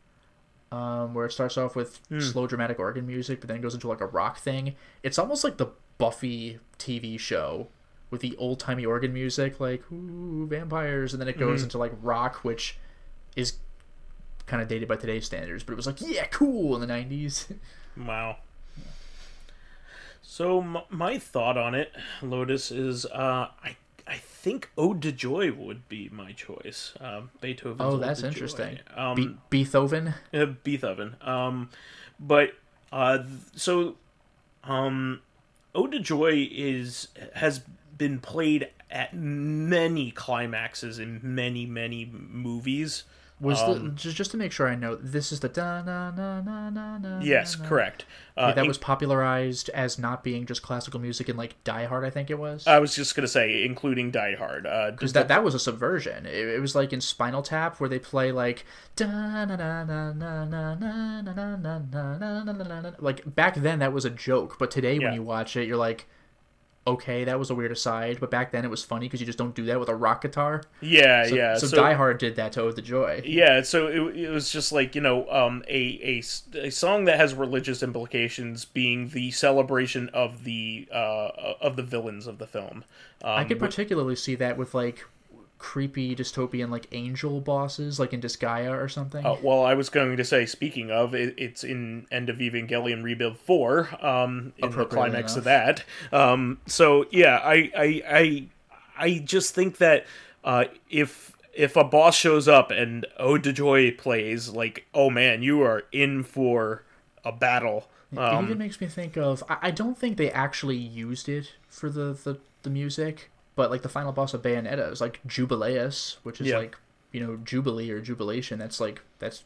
Where it starts off with slow dramatic organ music, but then it goes into like a rock thing. It's almost like the Buffy TV show with the old-timey organ music, like, ooh, vampires, and then it goes into like rock, which is kind of dated by today's standards, but it was like, yeah, cool in the 90s. Wow. So my thought on it, Lotus, is I think Ode to Joy would be my choice. Beethoven's Ode to Joy. Oh, that's interesting. Beethoven? Beethoven. So Ode to Joy has been played at many climaxes in many movies. Was just to make sure I know, this is the da na na na na na. Yes, na, correct. That was popularized as not being just classical music in like Die Hard, I think it was. I was just gonna say, including Die Hard, because that was a subversion. It was like in Spinal Tap where they play like da na na na na na na na na na na. Like back then, that was a joke, but today when you watch it, you're like, okay, that was a weird aside, but back then it was funny because you just don't do that with a rock guitar. Yeah, yeah. So Die Hard did that to Ode to Joy. Yeah, so it was just like, you know, a song that has religious implications being the celebration of the villains of the film. I could particularly see that with, like, creepy dystopian, like, angel bosses, like in Disgaea or something. Well, I was going to say, speaking of, it's in End of Evangelion Rebuild 4, in the climax of that. So, yeah, I just think that if a boss shows up and Ode to Joy plays, like, oh man, you are in for a battle. It even makes me think of, I don't think they actually used it for the music, but, like, the final boss of Bayonetta is, like, Jubileus, which is, like, you know, Jubilee or Jubilation. That's, like, that's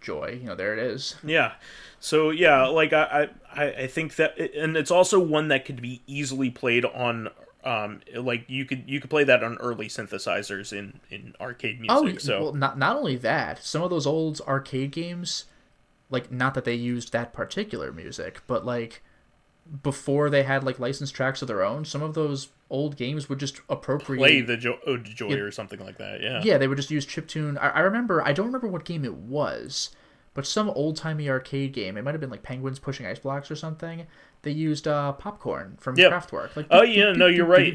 joy. You know, there it is. Yeah. So, yeah, like, I think that... And it's also one that could be easily played on... like, you could play that on early synthesizers in arcade music. Oh, so. Well, not only that, some of those old arcade games, like, not that they used that particular music, but, like... before they had like licensed tracks of their own, some of those old games would just appropriate play the Ode to Joy or something like that. Yeah, they would just use chiptune. I remember, I don't remember what game it was, but some old timey arcade game. It might have been like Penguins Pushing Ice Blocks or something. They used Popcorn from Kraftwerk. Like, oh yeah, no, you're right.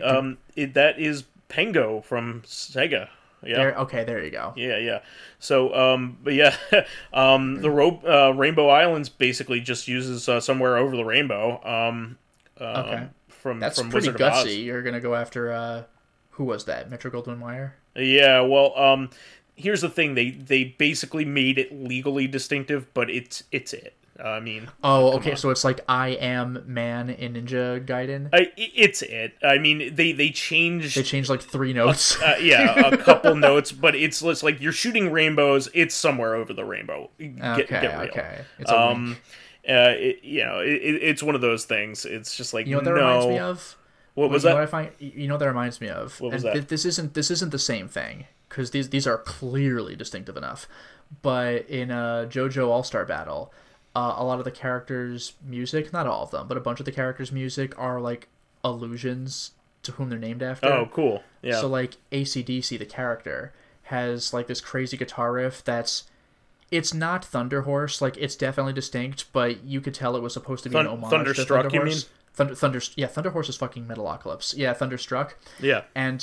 That is Pengo from Sega. yeah. Okay, there you go. Yeah, yeah. So, but yeah, the Rainbow Islands basically just uses Somewhere Over the Rainbow. Okay. That's pretty Wizard gutsy. Of Oz. You're gonna go after who was that? Metro Goldwyn Mayer. Yeah. Well, here's the thing. They basically made it legally distinctive, but it's. I mean, so it's like I Am Man in Ninja Gaiden. I mean, they changed like three notes. A couple notes, but it's like you're shooting rainbows. It's Somewhere Over the Rainbow. Get real. Okay. It's a wink. It's one of those things. It's just like, you know what that reminds me of? What was that? What was that? This isn't the same thing, because these are clearly distinctive enough. But in JoJo All-Star Battle, a lot of the characters' music, not all of them, but a bunch of the characters' music are like allusions to whom they're named after. Oh, cool. Yeah. So like AC/DC, the character, has like this crazy guitar riff that's... It's not Thunder Horse, like it's definitely distinct, but you could tell it was supposed to be an homage Thunderstruck, to Thunder Horse. Thunder Horse is fucking Metalocalypse. Yeah, Thunderstruck. Yeah. And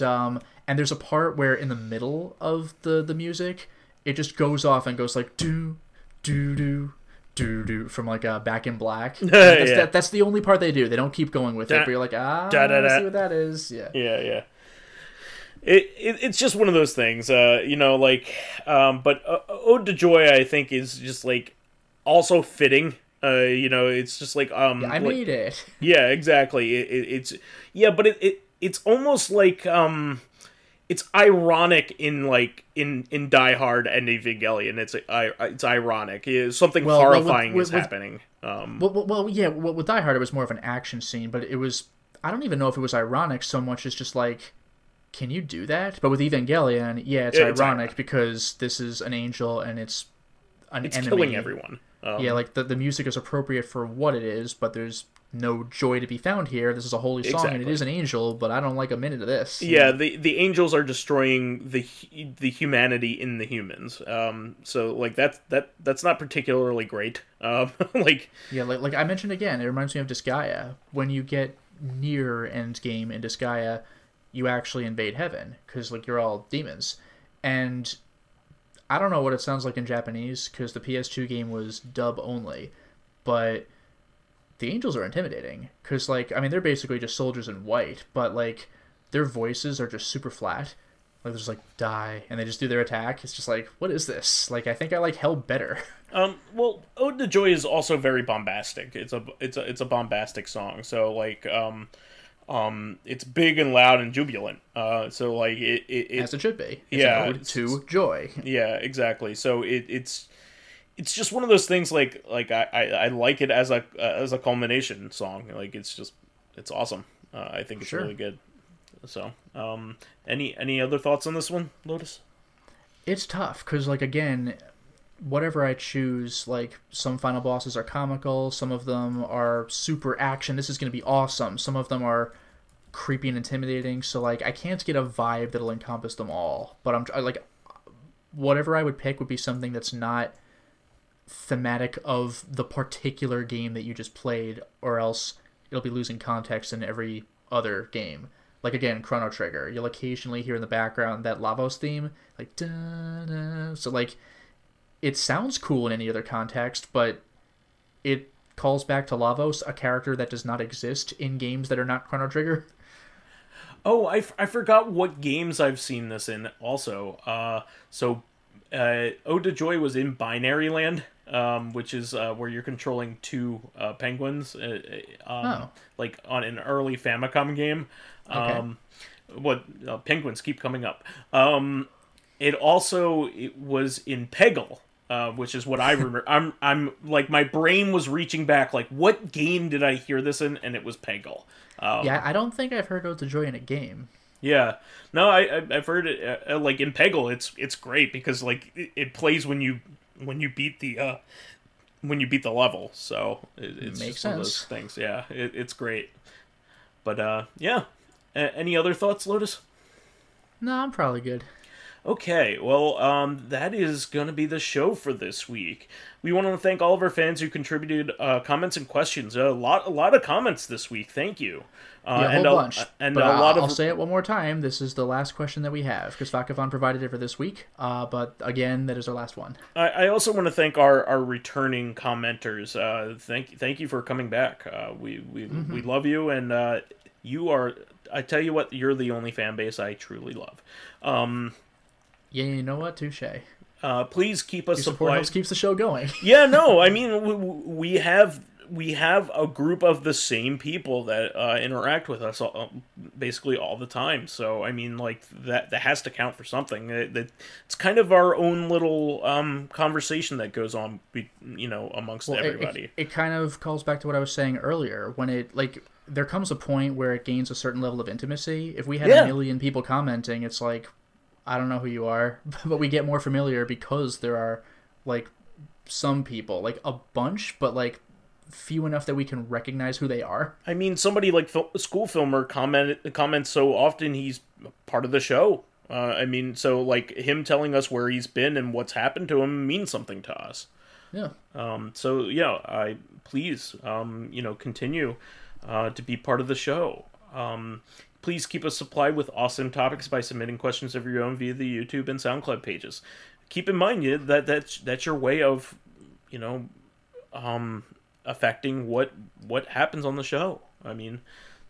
there's a part where in the middle of the music, it just goes off and goes like do do do do do from like Back in Black. That's the only part they do. They don't keep going with it, but you're like, I see what that is. Yeah. Yeah, yeah. It's just one of those things, but Ode to Joy, I think, is just like also fitting, it's just like, I made it. Yeah, exactly. It's almost like, it's ironic in Die Hard and Evangelion. It's ironic. Something horrifying is happening. With Die Hard, it was more of an action scene, but it was, I don't even know if it was ironic so much as just like, can you do that? But with Evangelion, it's ironic because this is an angel and it's an enemy. It's killing everyone. The music is appropriate for what it is, but there's no joy to be found here. This is a holy song, and it is an angel, but I don't like a minute of this. Yeah, the angels are destroying the humanity in the humans. So like that's not particularly great. Like I mentioned again, it reminds me of Disgaea. When you get near Endgame in Disgaea, you actually invade heaven, because like you're all demons. And I don't know what it sounds like in Japanese, because the PS2 game was dub only, but the angels are intimidating, because like, I mean, they're basically just soldiers in white, but like their voices are just super flat. Like they're just like, die, and they just do their attack. It's just like, what is this? Like, I think I like hell better. Ode to Joy is also very bombastic. It's a bombastic song. So like, it's big and loud and jubilant. So like it as it should be. It's an ode to joy. Yeah, exactly. So it's just one of those things. Like I like it as a culmination song. Like it's awesome. I think it's really good. So any other thoughts on this one, Lotus? It's tough because like again, whatever I choose, like some final bosses are comical, some of them are super action, this is going to be awesome, some of them are creepy and intimidating, so like I can't get a vibe that'll encompass them all, but I'm like whatever I would pick would be something that's not thematic of the particular game that you just played, or else it'll be losing context in every other game. Like, again, Chrono Trigger, you'll occasionally hear in the background that Lavos theme, like da da, so like it sounds cool in any other context, but it calls back to Lavos, a character that does not exist in games that are not Chrono Trigger. Oh, I forgot what games I've seen this in also. Ode to Joy was in Binary Land, which is where you're controlling two penguins, like on an early Famicom game. Penguins keep coming up. It was in Peggle. Which is what I remember. I'm like my brain was reaching back, like what game did I hear this in? And it was Peggle. I don't think I've heard Ode to Joy in a game. Yeah, no, I've heard it like in Peggle. It's great because like it plays when you beat the level. So it's makes just sense. One of those things. Yeah, it's great. But any other thoughts, Lotus? No, I'm probably good. Okay, well, that is going to be the show for this week. We want to thank all of our fans who contributed comments and questions. A lot of comments this week. Thank you. Yeah, a whole bunch. I'll say it one more time. This is the last question that we have because Vakafon provided it for this week. But again, that is our last one. I also want to thank our returning commenters. Thank you for coming back. We love you, and you are. I tell you what, you're the only fan base I truly love. Yeah, you know what? Touche. Please keep us supported. Your support helps keeps the show going. Yeah, no, I mean, we have a group of the same people that interact with us basically all the time. So, I mean, like, that has to count for something. It's kind of our own little conversation that goes on, you know, amongst everybody. It kind of calls back to what I was saying earlier, when it, like... There comes a point where it gains a certain level of intimacy. If we had a million people commenting, it's like, I don't know who you are, but we get more familiar because there are, like, some people, like a bunch, but like few enough that we can recognize who they are. I mean, somebody like School Filmer comments so often he's part of the show. I mean, so like him telling us where he's been and what's happened to him means something to us. Yeah. So yeah, please, you know, continue. To be part of the show. Please keep us supplied with awesome topics by submitting questions of your own via the YouTube and SoundCloud pages. Keep in mind that's your way of, you know, affecting what happens on the show. I mean,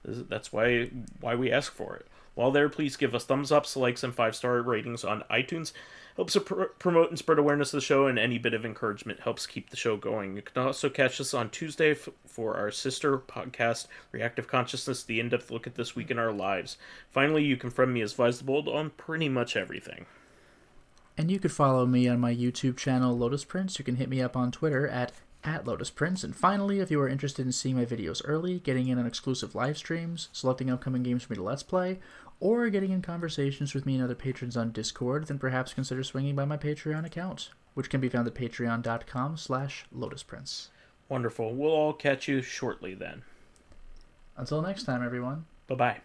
that's why we ask for it. While there, please give us thumbs ups, likes, and 5-star ratings on iTunes. Helps promote and spread awareness of the show, and any bit of encouragement helps keep the show going. You can also catch us on Tuesday for our sister podcast, Reactive Consciousness, the in-depth look at this week in our lives. Finally, you can friend me as Vyse the Bolt on pretty much everything. And you could follow me on my YouTube channel, Lotus Prince. You can hit me up on Twitter at Lotus Prince. And finally, if you are interested in seeing my videos early, getting in on exclusive live streams, selecting upcoming games for me to Let's Play, or getting in conversations with me and other patrons on Discord, then perhaps consider swinging by my Patreon account, which can be found at patreon.com/LotusPrince. Wonderful. We'll all catch you shortly then. Until next time, everyone. Bye-bye.